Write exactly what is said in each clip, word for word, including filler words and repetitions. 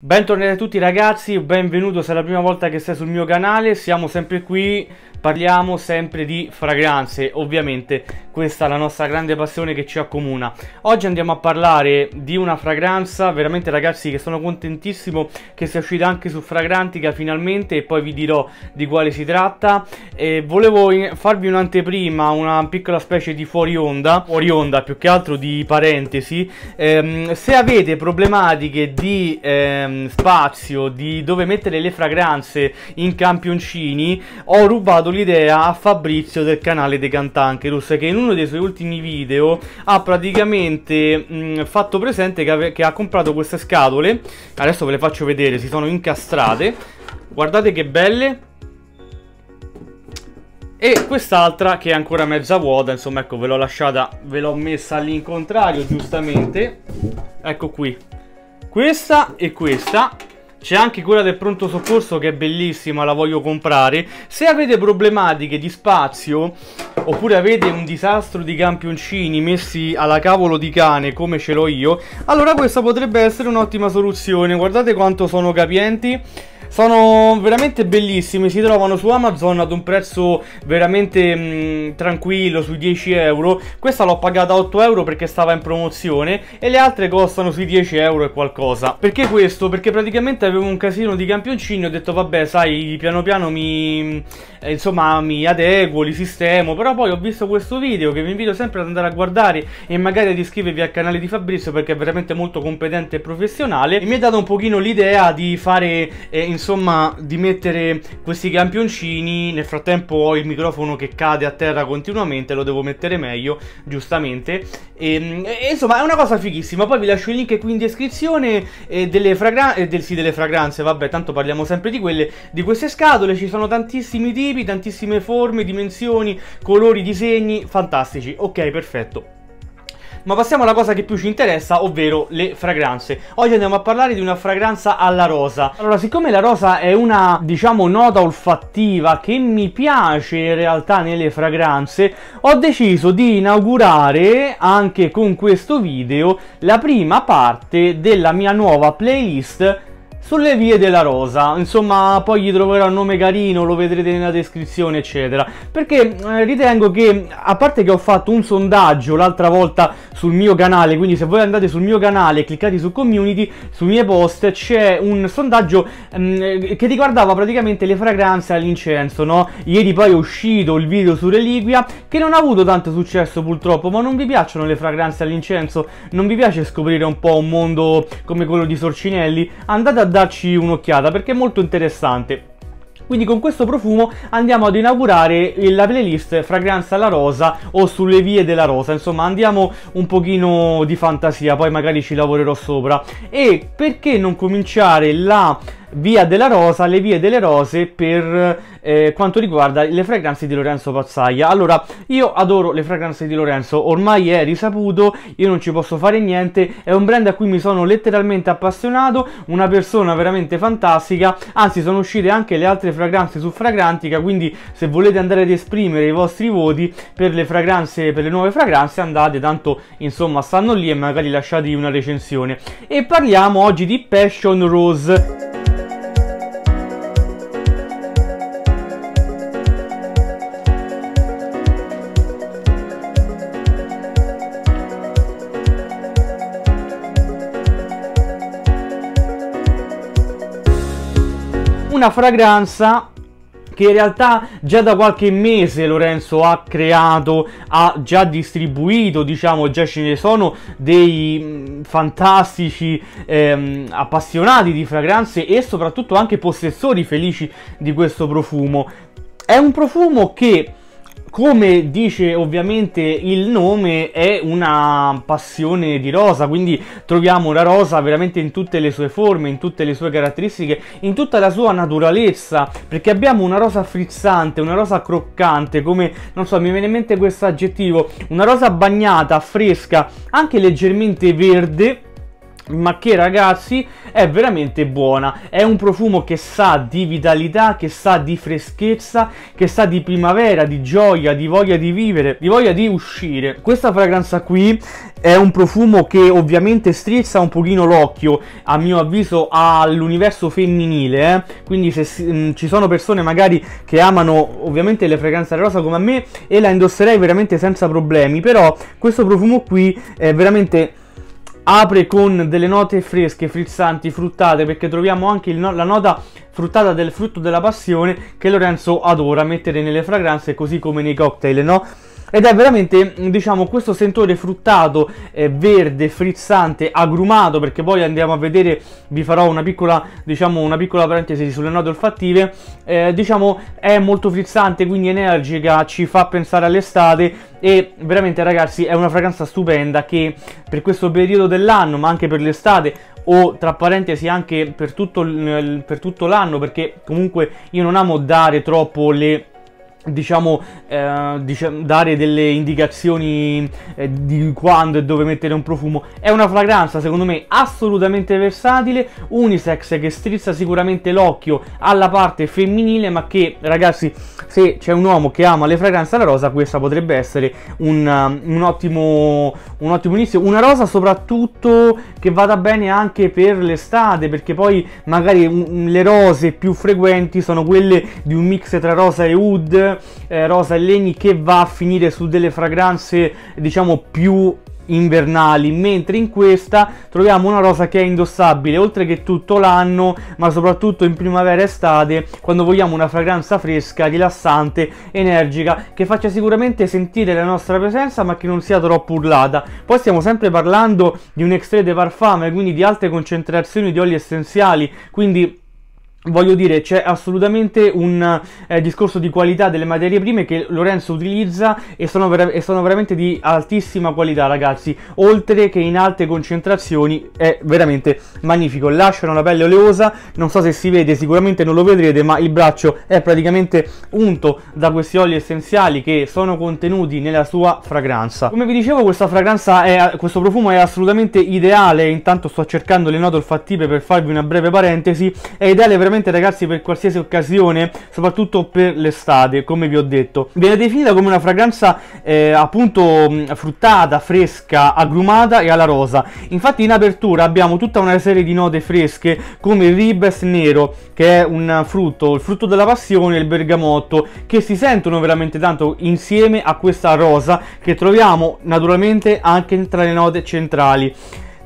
Bentornati a tutti ragazzi, benvenuto se è la prima volta che sei sul mio canale. Siamo sempre qui, parliamo sempre di fragranze, ovviamente questa è la nostra grande passione che ci accomuna. Oggi andiamo a parlare di una fragranza, veramente ragazzi che sono contentissimo che sia uscita anche su Fragrantica finalmente, e poi vi dirò di quale si tratta. E volevo farvi un'anteprima, una piccola specie di fuori onda, fuori onda più che altro di parentesi. Ehm, se avete problematiche di... Ehm, spazio, di dove mettere le fragranze in campioncini, ho rubato l'idea a Fabrizio del canale De Cantancherus, che in uno dei suoi ultimi video ha praticamente mh, fatto presente che, che ha comprato queste scatole. Adesso ve le faccio vedere, si sono incastrate, guardate che belle, e quest'altra che è ancora mezza vuota, insomma ecco, ve l'ho lasciata, ve l'ho messa all'incontrario giustamente, ecco qui questa e questa. C'è anche quella del pronto soccorso che è bellissima, la voglio comprare. Se avete problematiche di spazio oppure avete un disastro di campioncini messi alla cavolo di cane come ce l'ho io, allora questa potrebbe essere un'ottima soluzione. Guardate quanto sono capienti, sono veramente bellissime, si trovano su Amazon ad un prezzo veramente mh, tranquillo, sui dieci euro. Questa l'ho pagata otto euro perché stava in promozione, e le altre costano sui dieci euro e qualcosa. Perché questo? Perché praticamente avevo un casino di campioncini, ho detto vabbè sai, piano piano mi eh, insomma mi adeguo, li sistemo, però poi ho visto questo video che vi invito sempre ad andare a guardare e magari ad iscrivervi al canale di Fabrizio perché è veramente molto competente e professionale, e mi ha dato un pochino l'idea di fare eh, in Insomma, di mettere questi campioncini. Nel frattempo ho il microfono che cade a terra continuamente, lo devo mettere meglio, giustamente. E, e insomma, è una cosa fighissima. Poi vi lascio il link qui in descrizione eh, delle, fragra eh, del, sì, delle fragranze. Vabbè, tanto parliamo sempre di quelle, di queste scatole. Ci sono tantissimi tipi, tantissime forme, dimensioni, colori, disegni, fantastici. Ok, perfetto. Ma passiamo alla cosa che più ci interessa, ovvero le fragranze. Oggi andiamo a parlare di una fragranza alla rosa. Allora, siccome la rosa è una, diciamo, nota olfattiva che mi piace in realtà nelle fragranze, ho deciso di inaugurare anche con questo video la prima parte della mia nuova playlist sulle vie della rosa. Insomma, poi gli troverò un nome carino, lo vedrete nella descrizione eccetera, perché eh, ritengo che, a parte che ho fatto un sondaggio l'altra volta sul mio canale, quindi se voi andate sul mio canale e cliccate su community, sui miei post c'è un sondaggio mh, che riguardava praticamente le fragranze all'incenso, no? Ieri poi è uscito il video su Reliquia, che non ha avuto tanto successo purtroppo. Ma non vi piacciono le fragranze all'incenso? Non vi piace scoprire un po' un mondo come quello di Sorcinelli? Andate a dare darci un'occhiata perché è molto interessante. Quindi con questo profumo andiamo ad inaugurare la playlist Fragranza alla rosa o sulle vie della rosa, insomma andiamo un pochino di fantasia, poi magari ci lavorerò sopra. E perché non cominciare la via della rosa, le vie delle rose, per eh, quanto riguarda le fragranze di Lorenzo Pazzaglia. Allora, io adoro le fragranze di Lorenzo, ormai è risaputo, io non ci posso fare niente, è un brand a cui mi sono letteralmente appassionato, una persona veramente fantastica. Anzi, sono uscite anche le altre fragranze su Fragrantica, quindi se volete andare ad esprimere i vostri voti per le fragranze, per le nuove fragranze, andate, tanto insomma stanno lì, e magari lasciatevi una recensione. E parliamo oggi di Passion Rose. Una fragranza che in realtà già da qualche mese Lorenzo ha creato, ha già distribuito, diciamo, già ce ne sono dei fantastici ehm, appassionati di fragranze e soprattutto anche possessori felici di questo profumo. È un profumo che, come dice ovviamente il nome, è una passione di rosa, quindi troviamo la rosa veramente in tutte le sue forme, in tutte le sue caratteristiche, in tutta la sua naturalezza, perché abbiamo una rosa frizzante, una rosa croccante, come, non so, mi viene in mente questo aggettivo, una rosa bagnata, fresca, anche leggermente verde, ma che ragazzi è veramente buona. È un profumo che sa di vitalità, che sa di freschezza, che sa di primavera, di gioia, di voglia di vivere, di voglia di uscire. Questa fragranza qui è un profumo che ovviamente strizza un pochino l'occhio, a mio avviso, all'universo femminile, eh? Quindi se mh, ci sono persone magari che amano ovviamente le fragranze rosa come a me, e la indosserei veramente senza problemi. Però questo profumo qui è veramente... apre con delle note fresche, frizzanti, fruttate, perché troviamo anche il no- la nota fruttata del frutto della passione che Lorenzo adora mettere nelle fragranze, così come nei cocktail, no? Ed è veramente, diciamo, questo sentore fruttato, eh, verde, frizzante, agrumato, perché poi andiamo a vedere, vi farò una piccola, diciamo, una piccola parentesi sulle note olfattive, eh, diciamo, è molto frizzante, quindi energica, ci fa pensare all'estate, e veramente ragazzi è una fragranza stupenda che per questo periodo dell'anno, ma anche per l'estate, o tra parentesi anche per tutto, per tutto l'anno, perché comunque io non amo dare troppo le... Diciamo, eh, diciamo dare delle indicazioni eh, di quando e dove mettere un profumo. È una fragranza secondo me assolutamente versatile, unisex, che strizza sicuramente l'occhio alla parte femminile, ma che ragazzi, se c'è un uomo che ama le fragranze alla rosa, questa potrebbe essere un, um, un, ottimo, un ottimo inizio. Una rosa soprattutto che vada bene anche per l'estate, perché poi magari um, le rose più frequenti sono quelle di un mix tra rosa e oud, Eh, rosa e legni, che va a finire su delle fragranze diciamo più invernali, mentre in questa troviamo una rosa che è indossabile oltre che tutto l'anno, ma soprattutto in primavera e estate, quando vogliamo una fragranza fresca, rilassante, energica, che faccia sicuramente sentire la nostra presenza ma che non sia troppo urlata. Poi stiamo sempre parlando di un extrait de parfum, quindi di alte concentrazioni di oli essenziali, quindi voglio dire, c'è assolutamente un eh, discorso di qualità delle materie prime che Lorenzo utilizza, e sono, e sono veramente di altissima qualità ragazzi, oltre che in alte concentrazioni. È veramente magnifico, lasciano la pelle oleosa, non so se si vede, sicuramente non lo vedrete, ma il braccio è praticamente unto da questi oli essenziali che sono contenuti nella sua fragranza. Come vi dicevo, questa fragranza è, questo profumo è assolutamente ideale, intanto sto cercando le note olfattive per farvi una breve parentesi, è ideale veramente ragazzi per qualsiasi occasione, soprattutto per l'estate, come vi ho detto. Viene definita come una fragranza eh, appunto fruttata, fresca, agrumata e alla rosa. Infatti in apertura abbiamo tutta una serie di note fresche come il ribes nero, che è un frutto, il frutto della passione, e il bergamotto, che si sentono veramente tanto insieme a questa rosa che troviamo naturalmente anche tra le note centrali.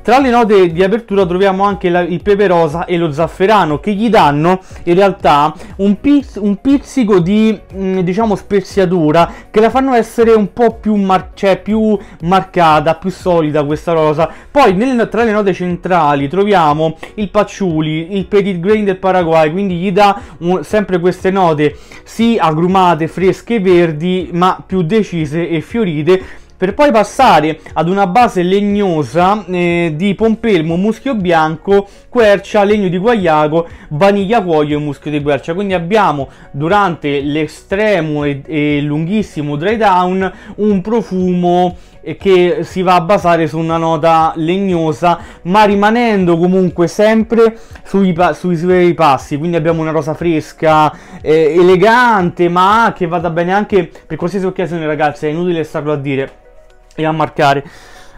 Tra le note di apertura troviamo anche la, il pepe rosa e lo zafferano, che gli danno in realtà un, pizz, un pizzico di mh, diciamo speziatura, che la fanno essere un po' più, mar cioè, più marcata, più solida questa rosa. Poi nel, tra le note centrali troviamo il patchouli, il petitgrain del Paraguay, quindi gli dà un, sempre queste note sì agrumate, fresche, verdi, ma più decise e fiorite, per poi passare ad una base legnosa eh, di pompelmo, muschio bianco, quercia, legno di guaiaco, vaniglia, cuoio e muschio di quercia. Quindi abbiamo, durante l'estremo e, e lunghissimo dry down, un profumo che si va a basare su una nota legnosa, ma rimanendo comunque sempre sui, sui suoi passi. Quindi abbiamo una rosa fresca, eh, elegante, ma che vada bene anche per qualsiasi occasione ragazzi, è inutile starlo a dire e a marcare.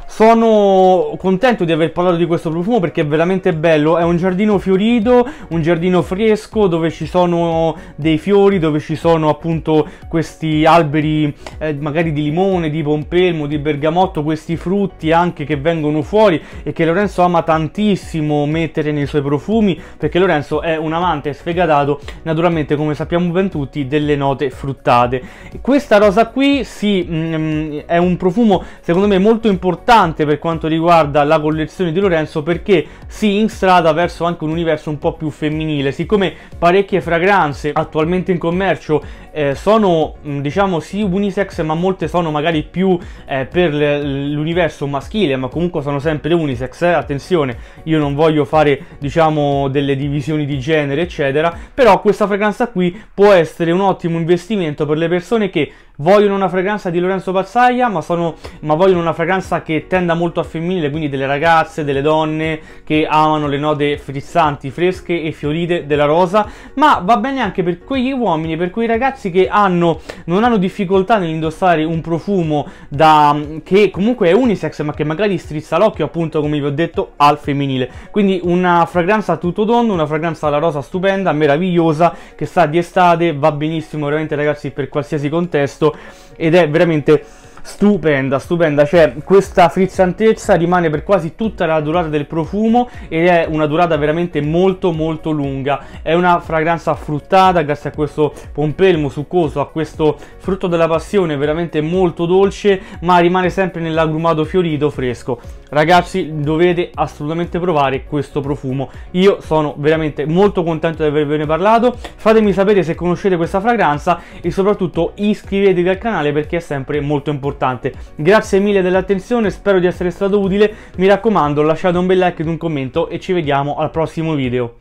Sono contento di aver parlato di questo profumo perché è veramente bello, è un giardino fiorito, un giardino fresco dove ci sono dei fiori, dove ci sono appunto questi alberi eh, magari di limone, di pompelmo, di bergamotto, questi frutti anche che vengono fuori e che Lorenzo ama tantissimo mettere nei suoi profumi, perché Lorenzo è un amante sfegatato naturalmente, come sappiamo ben tutti, delle note fruttate. Questa rosa qui sì, mh, è un profumo secondo me molto importante per quanto riguarda la collezione di Lorenzo, perché si instrada verso anche un universo un po' più femminile, siccome parecchie fragranze attualmente in commercio eh, sono diciamo sì unisex, ma molte sono magari più eh, per l'universo maschile, ma comunque sono sempre unisex, eh? Attenzione, io non voglio fare diciamo delle divisioni di genere eccetera, però questa fragranza qui può essere un ottimo investimento per le persone che Vogliono una fragranza di Lorenzo Pazzaglia, ma, sono, ma vogliono una fragranza che tenda molto a femminile, quindi delle ragazze, delle donne che amano le note frizzanti, fresche e fiorite della rosa, ma va bene anche per quegli uomini, per quei ragazzi che hanno, non hanno difficoltà nell'indossare un profumo da, che comunque è unisex, ma che magari strizza l'occhio, appunto come vi ho detto, al femminile. Quindi una fragranza tutto tondo, una fragranza alla rosa stupenda, meravigliosa, che sta di estate, va benissimo veramente ragazzi per qualsiasi contesto, ed è veramente stupenda, stupenda, cioè questa frizzantezza rimane per quasi tutta la durata del profumo ed è una durata veramente molto molto lunga. È una fragranza fruttata grazie a questo pompelmo succoso, a questo frutto della passione veramente molto dolce, ma rimane sempre nell'agrumato fiorito fresco. Ragazzi, dovete assolutamente provare questo profumo. Io sono veramente molto contento di avervene parlato. Fatemi sapere se conoscete questa fragranza e soprattutto iscrivetevi al canale perché è sempre molto importante. Grazie mille dell'attenzione, spero di essere stato utile, mi raccomando lasciate un bel like ed un commento e ci vediamo al prossimo video.